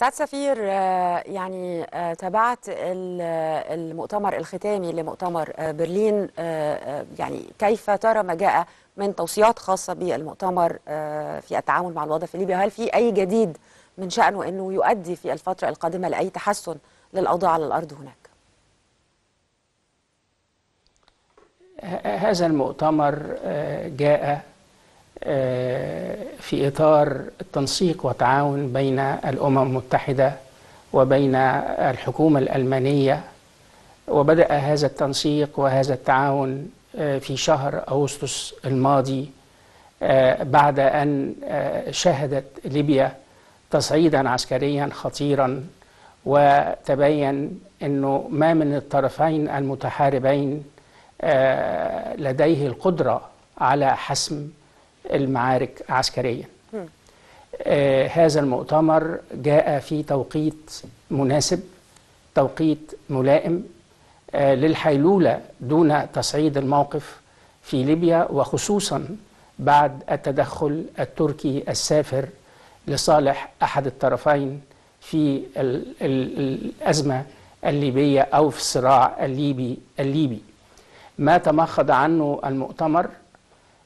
سعادة سفير، يعني تابعت المؤتمر الختامي لمؤتمر برلين، يعني كيف ترى ما جاء من توصيات خاصة بالمؤتمر في التعامل مع الوضع في ليبيا؟ هل في أي جديد من شأنه أنه يؤدي في الفترة القادمة لأي تحسن للأوضاع على الأرض هناك؟ هذا المؤتمر جاء في إطار التنسيق والتعاون بين الأمم المتحدة وبين الحكومة الألمانية، وبدأ هذا التنسيق وهذا التعاون في شهر أغسطس الماضي بعد أن شهدت ليبيا تصعيدا عسكريا خطيرا، وتبين أنه ما من الطرفين المتحاربين لديه القدرة على حسم المعارك عسكريا. هذا المؤتمر جاء في توقيت مناسب، توقيت ملائم للحيلولة دون تصعيد الموقف في ليبيا، وخصوصا بعد التدخل التركي السافر لصالح أحد الطرفين في الأزمة الليبية أو في الصراع الليبي. ما تمخض عنه المؤتمر،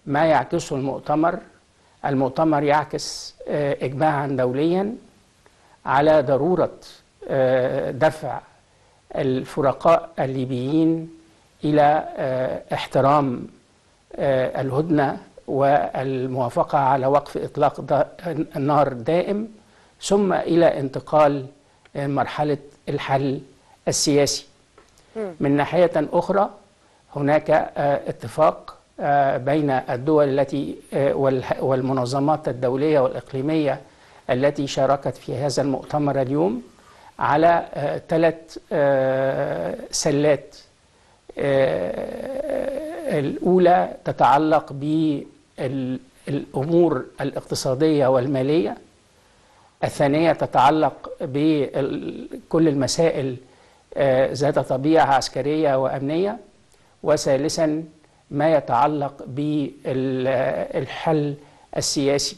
ما يعكسه المؤتمر يعكس إجماعا دوليا على ضرورة دفع الفرقاء الليبيين إلى احترام الهدنة والموافقة على وقف إطلاق النار دائم، ثم إلى انتقال مرحلة الحل السياسي. من ناحية أخرى هناك اتفاق بين الدول التي والمنظمات الدولية والإقليمية التي شاركت في هذا المؤتمر اليوم على 3 سلات. الأولى تتعلق بالأمور الاقتصادية والمالية، الثانية تتعلق بكل المسائل ذات طبيعة عسكرية وأمنية، وثالثا ما يتعلق بالحل السياسي.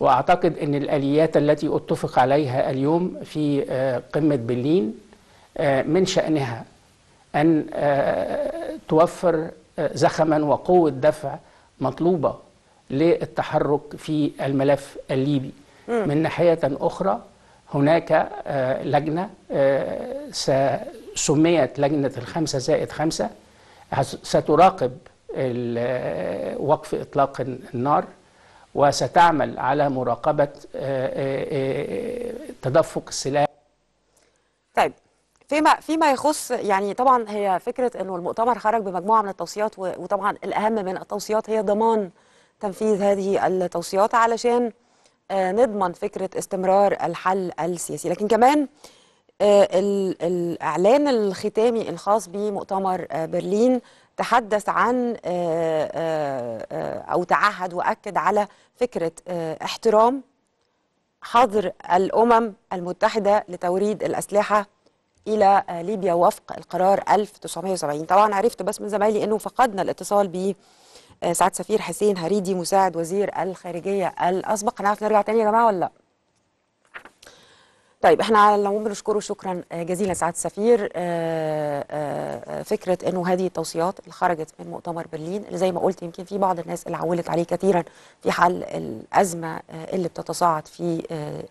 وأعتقد أن الآليات التي اتفق عليها اليوم في قمة برلين من شأنها أن توفر زخما وقوة دفع مطلوبة للتحرك في الملف الليبي. من ناحية أخرى هناك لجنة سميت لجنة 5+5 ستراقب وقف إطلاق النار، وستعمل على مراقبة تدفق السلاح. طيب، فيما يخص، يعني طبعا هي فكرة أنه المؤتمر خرج بمجموعة من التوصيات، وطبعا الأهم من التوصيات هي ضمان تنفيذ هذه التوصيات علشان نضمن فكرة استمرار الحل السياسي. لكن كمان الإعلان الختامي الخاص بمؤتمر برلين تحدث عن أو تعهد وأكد على فكرة احترام حظر الأمم المتحدة لتوريد الأسلحة إلى ليبيا وفق القرار 1970. طبعا عرفت بس من زمايلي أنه فقدنا الاتصال ب سعادة سفير حسين هريدي مساعد وزير الخارجية الأسبق. هنعرف نرجع تاني يا جماعة ولا لا؟ طيب، احنا على العموم بنشكره شكرا جزيلا سعادة السفير. فكرة انه هذه التوصيات اللي خرجت من مؤتمر برلين، اللي زي ما قلت يمكن في بعض الناس اللي عولت عليه كثيرا في حل الأزمة اللي بتتصاعد في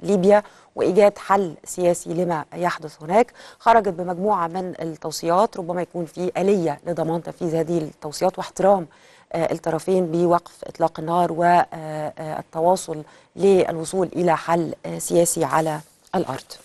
ليبيا وإيجاد حل سياسي لما يحدث هناك، خرجت بمجموعة من التوصيات ربما يكون في آلية لضمان تنفيذ هذه التوصيات واحترام الطرفين بوقف إطلاق النار والتواصل للوصول إلى حل سياسي على الأرض.